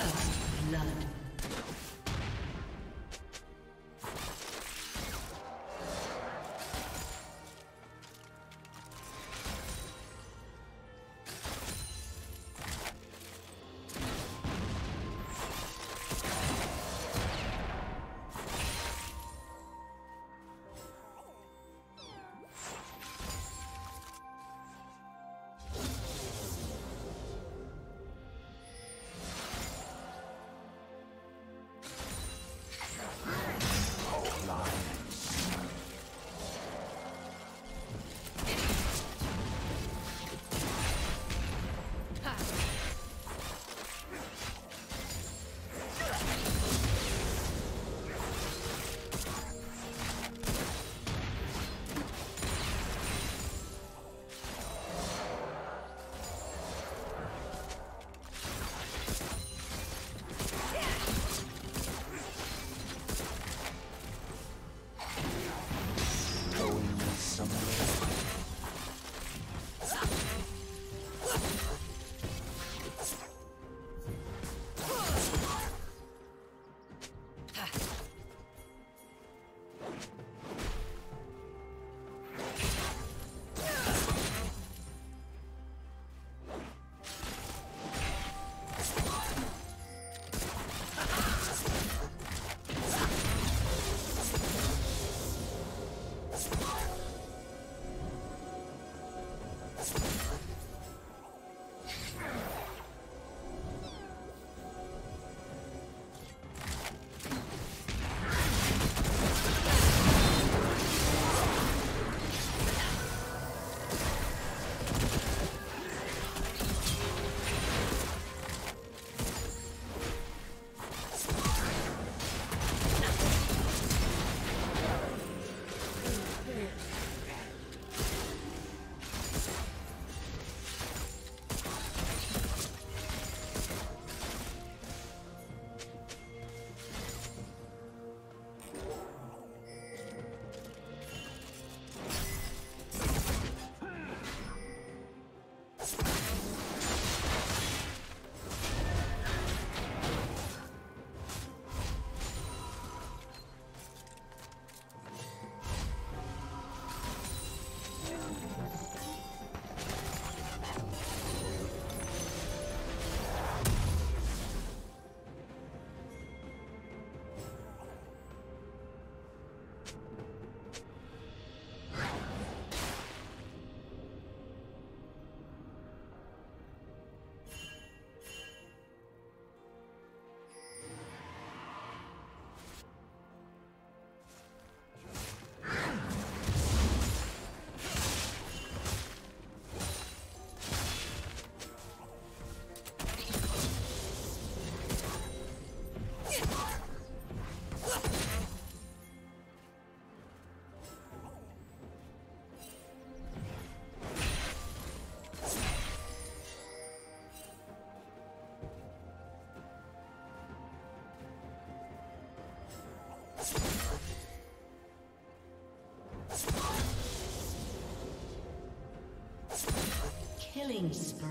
First blood. Killing spree.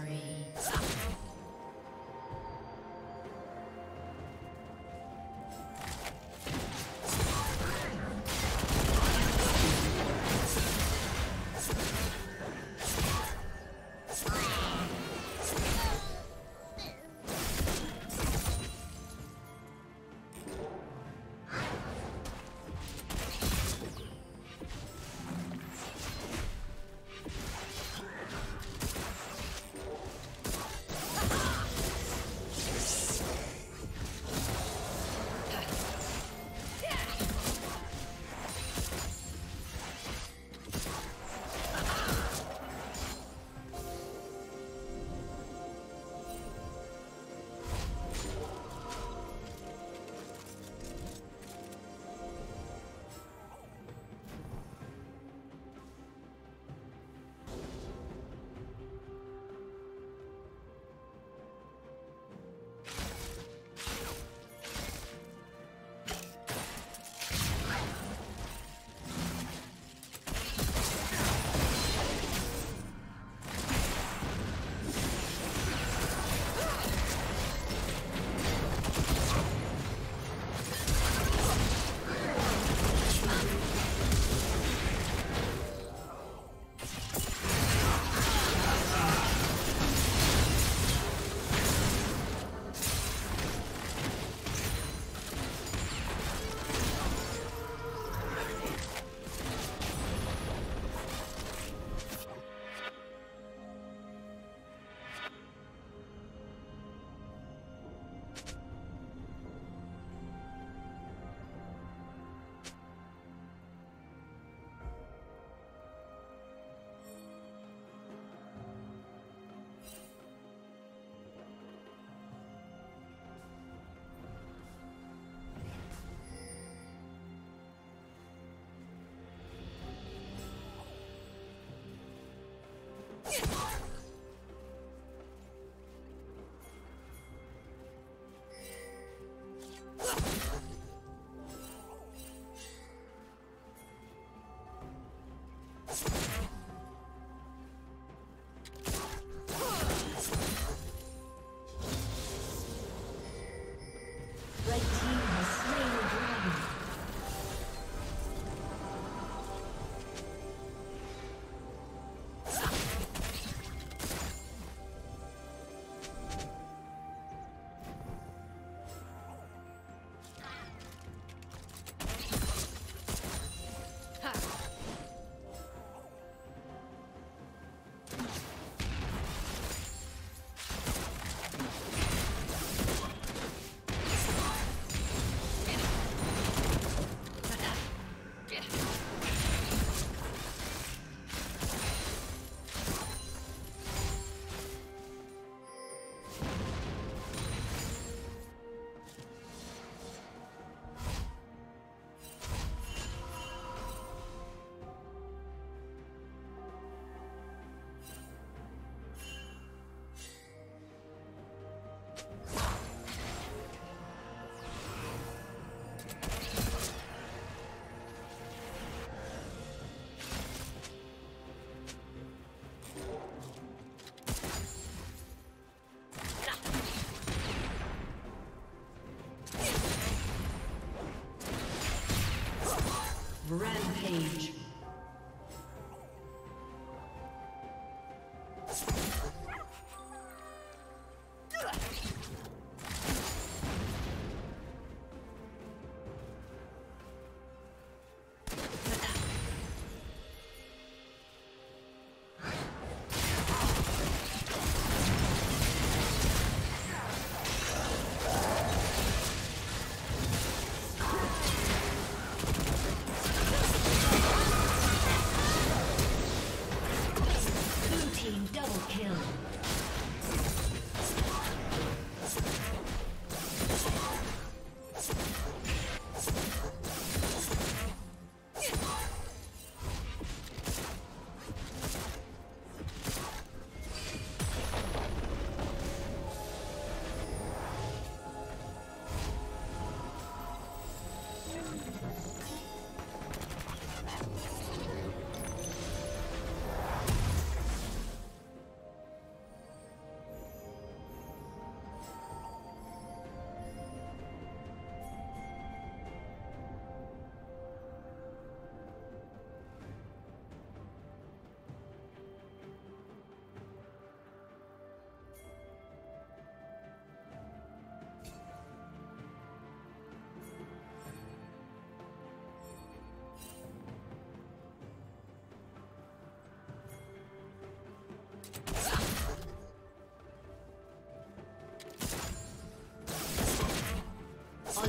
Rampage.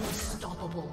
Unstoppable.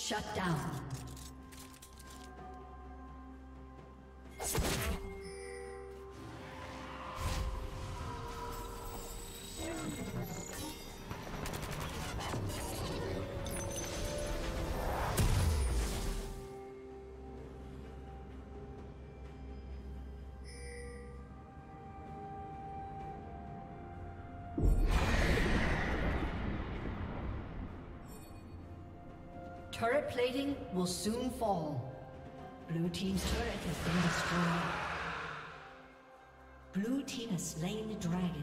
Shut down. Turret plating will soon fall. Blue team's turret has been destroyed. Blue team has slain the dragon.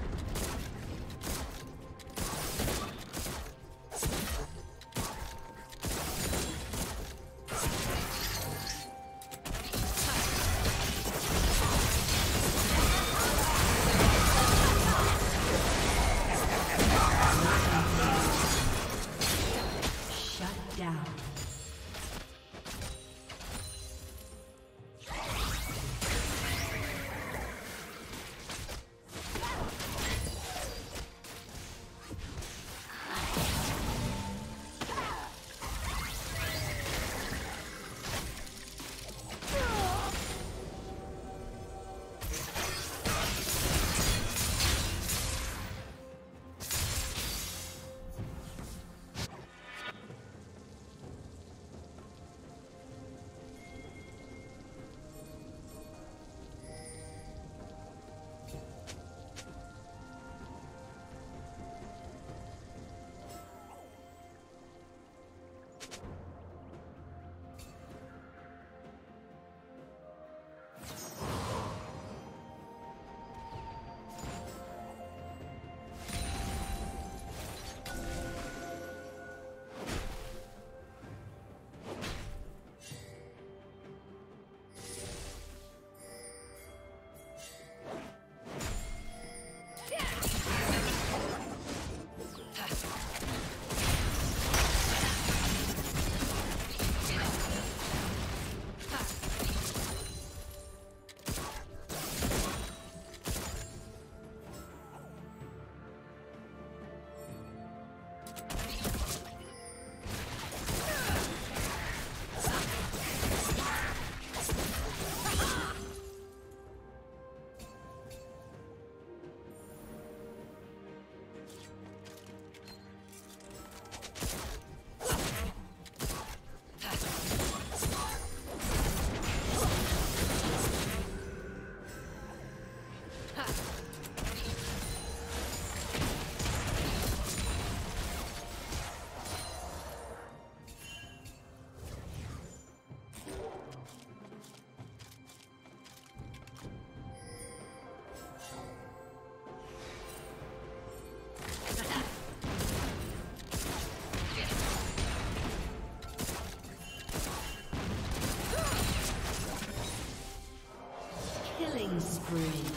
Spree.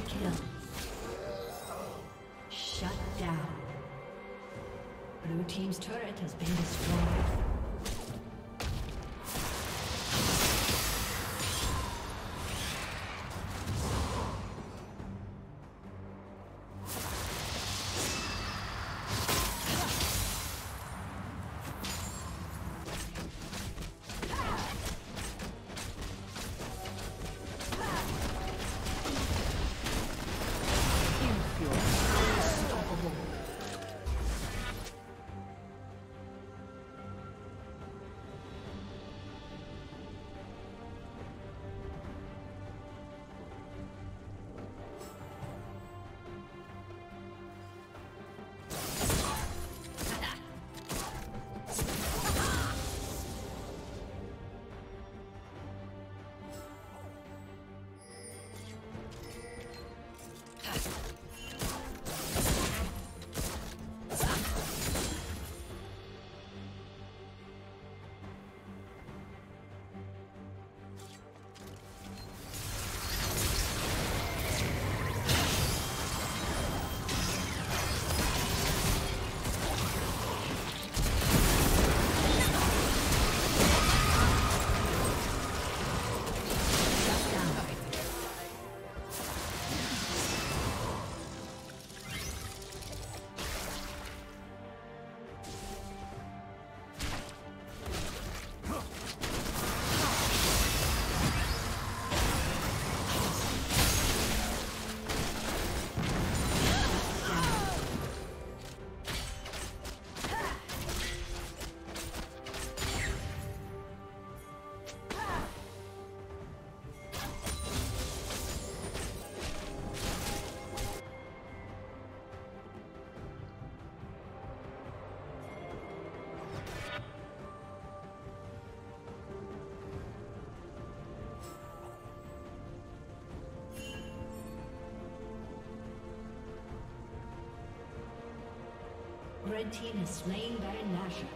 Overkill. Shut down. Blue team's turret has been destroyed. Red team has slain Baron Nashor.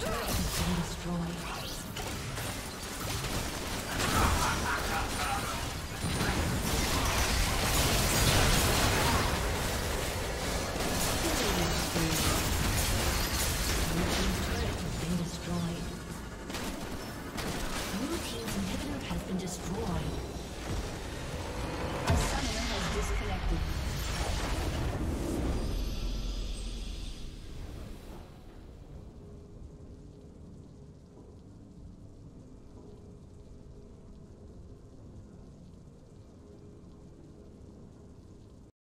turret has been destroyed.